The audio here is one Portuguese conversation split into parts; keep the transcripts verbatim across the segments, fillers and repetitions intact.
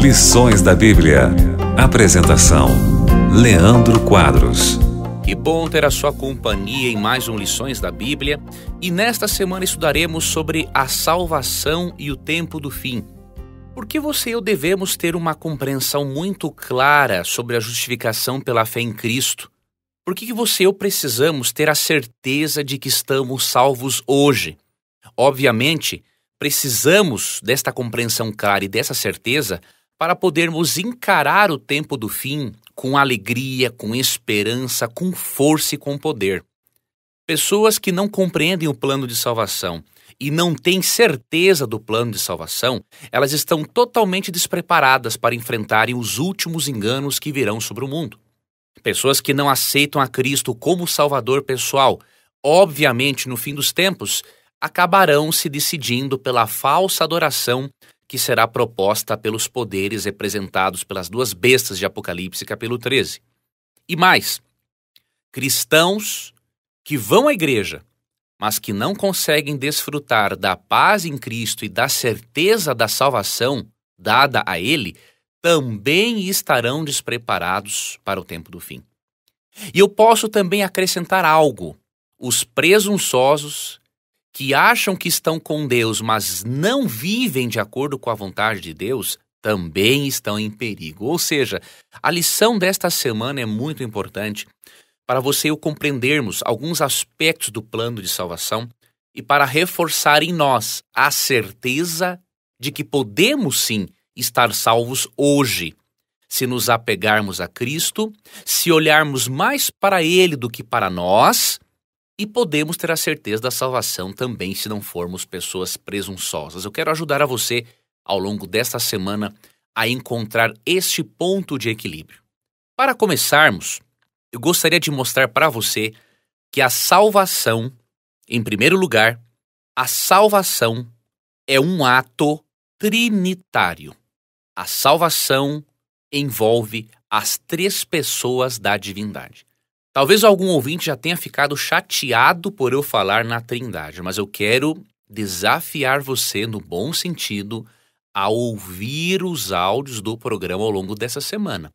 Lições da Bíblia. Apresentação: Leandro Quadros. Que bom ter a sua companhia em mais um Lições da Bíblia. E nesta semana estudaremos sobre a salvação e o tempo do fim. Porque você e eu devemos ter uma compreensão muito clara sobre a justificação pela fé em Cristo. Por que você e eu precisamos ter a certeza de que estamos salvos hoje? Obviamente, precisamos desta compreensão clara e dessa certeza para podermos encarar o tempo do fim com alegria, com esperança, com força e com poder. Pessoas que não compreendem o plano de salvação e não têm certeza do plano de salvação, elas estão totalmente despreparadas para enfrentarem os últimos enganos que virão sobre o mundo. Pessoas que não aceitam a Cristo como Salvador pessoal, obviamente, no fim dos tempos, acabarão se decidindo pela falsa adoração que será proposta pelos poderes representados pelas duas bestas de Apocalipse, capítulo treze. E mais, cristãos que vão à igreja, mas que não conseguem desfrutar da paz em Cristo e da certeza da salvação dada a Ele, também estarão despreparados para o tempo do fim. E eu posso também acrescentar algo. Os presunçosos que acham que estão com Deus, mas não vivem de acordo com a vontade de Deus, também estão em perigo. Ou seja, a lição desta semana é muito importante para você e eu compreendermos alguns aspectos do plano de salvação e para reforçar em nós a certeza de que podemos sim estar salvos hoje, se nos apegarmos a Cristo, se olharmos mais para Ele do que para nós, e podemos ter a certeza da salvação também se não formos pessoas presunçosas. Eu quero ajudar a você, ao longo desta semana, a encontrar este ponto de equilíbrio. Para começarmos, eu gostaria de mostrar para você que a salvação, em primeiro lugar, a salvação é um ato trinitário. A salvação envolve as três pessoas da divindade. Talvez algum ouvinte já tenha ficado chateado por eu falar na Trindade, mas eu quero desafiar você, no bom sentido, a ouvir os áudios do programa ao longo dessa semana.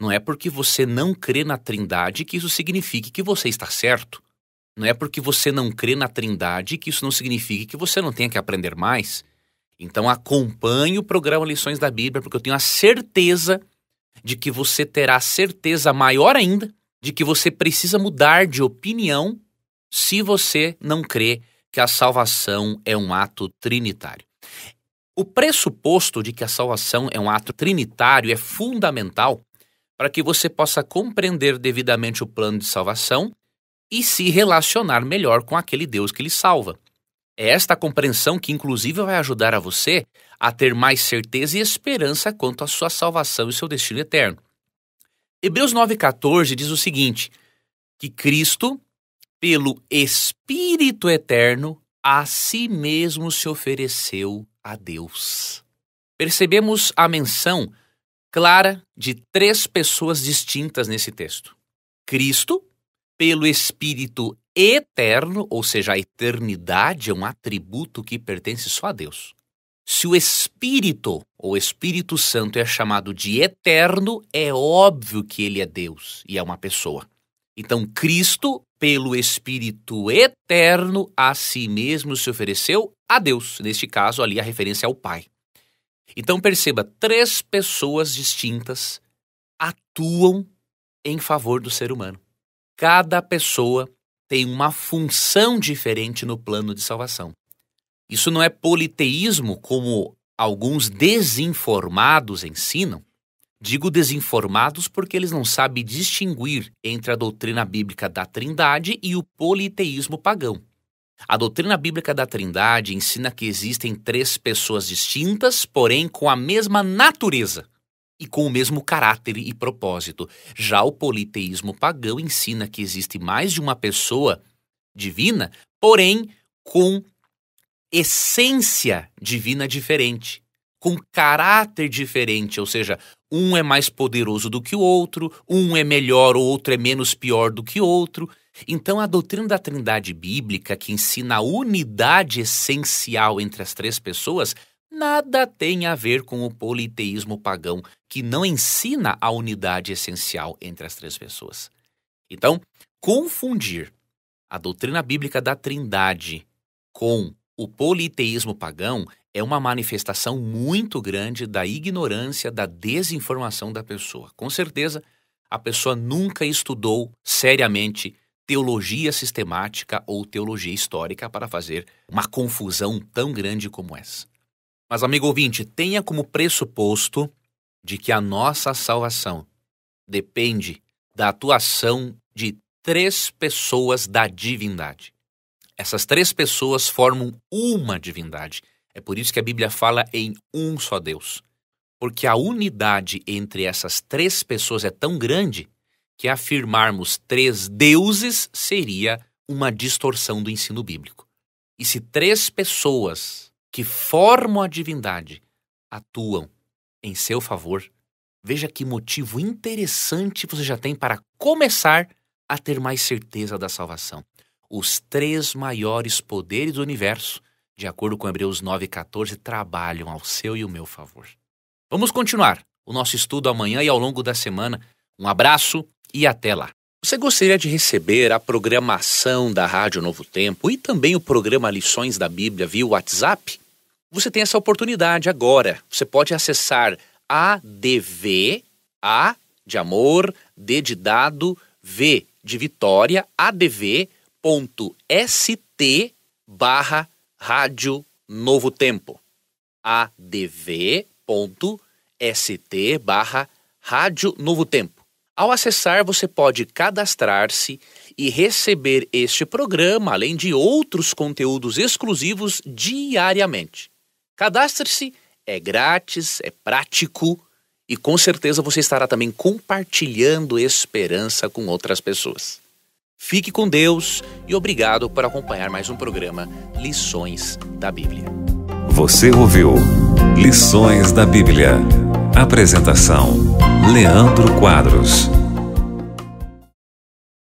Não é porque você não crê na Trindade que isso signifique que você está certo. Não é porque você não crê na Trindade que isso não signifique que você não tenha que aprender mais. Então acompanhe o programa Lições da Bíblia, porque eu tenho a certeza de que você terá certeza maior ainda de que você precisa mudar de opinião se você não crê que a salvação é um ato trinitário. O pressuposto de que a salvação é um ato trinitário é fundamental para que você possa compreender devidamente o plano de salvação e se relacionar melhor com aquele Deus que lhe salva. É esta compreensão que, inclusive, vai ajudar a você a ter mais certeza e esperança quanto à sua salvação e seu destino eterno. Hebreus nove, quatorze diz o seguinte, que Cristo, pelo Espírito Eterno, a si mesmo se ofereceu a Deus. Percebemos a menção clara de três pessoas distintas nesse texto. Cristo, pelo Espírito Eterno, ou seja, a eternidade é um atributo que pertence só a Deus. Se o Espírito, ou Espírito Santo, é chamado de eterno, é óbvio que ele é Deus e é uma pessoa. Então, Cristo, pelo Espírito Eterno, a si mesmo se ofereceu a Deus. Neste caso, ali, a referência ao Pai. Então, perceba, três pessoas distintas atuam em favor do ser humano. Cada pessoa tem uma função diferente no plano de salvação. Isso não é politeísmo, como alguns desinformados ensinam. Digo desinformados porque eles não sabem distinguir entre a doutrina bíblica da Trindade e o politeísmo pagão. A doutrina bíblica da Trindade ensina que existem três pessoas distintas, porém com a mesma natureza e com o mesmo caráter e propósito. Já o politeísmo pagão ensina que existe mais de uma pessoa divina, porém com essência divina diferente, com caráter diferente, ou seja, um é mais poderoso do que o outro, um é melhor, o outro é menos pior do que o outro. Então, a doutrina da Trindade bíblica, que ensina a unidade essencial entre as três pessoas, nada tem a ver com o politeísmo pagão, que não ensina a unidade essencial entre as três pessoas. Então, confundir a doutrina bíblica da Trindade com o politeísmo pagão é uma manifestação muito grande da ignorância, da desinformação da pessoa. Com certeza, a pessoa nunca estudou seriamente teologia sistemática ou teologia histórica para fazer uma confusão tão grande como essa. Mas, amigo ouvinte, tenha como pressuposto de que a nossa salvação depende da atuação de três pessoas da divindade. Essas três pessoas formam uma divindade. É por isso que a Bíblia fala em um só Deus. Porque a unidade entre essas três pessoas é tão grande que afirmarmos três deuses seria uma distorção do ensino bíblico. E se três pessoas que formam a divindade atuam em seu favor, veja que motivo interessante você já tem para começar a ter mais certeza da salvação. Os três maiores poderes do universo, de acordo com Hebreus nove, quatorze, trabalham ao seu e ao meu favor. Vamos continuar o nosso estudo amanhã e ao longo da semana. Um abraço e até lá. Você gostaria de receber a programação da Rádio Novo Tempo e também o programa Lições da Bíblia via WhatsApp? Você tem essa oportunidade agora. Você pode acessar A D V, A de amor, D de dado, V de vitória, adv.st barra Rádio Novo Tempo. adv.st barra Rádio Novo Tempo. Ao acessar, você pode cadastrar-se e receber este programa, além de outros conteúdos exclusivos diariamente. Cadastre-se, é grátis, é prático e com certeza você estará também compartilhando esperança com outras pessoas. Fique com Deus e obrigado por acompanhar mais um programa Lições da Bíblia. Você ouviu Lições da Bíblia. Apresentação: Leandro Quadros.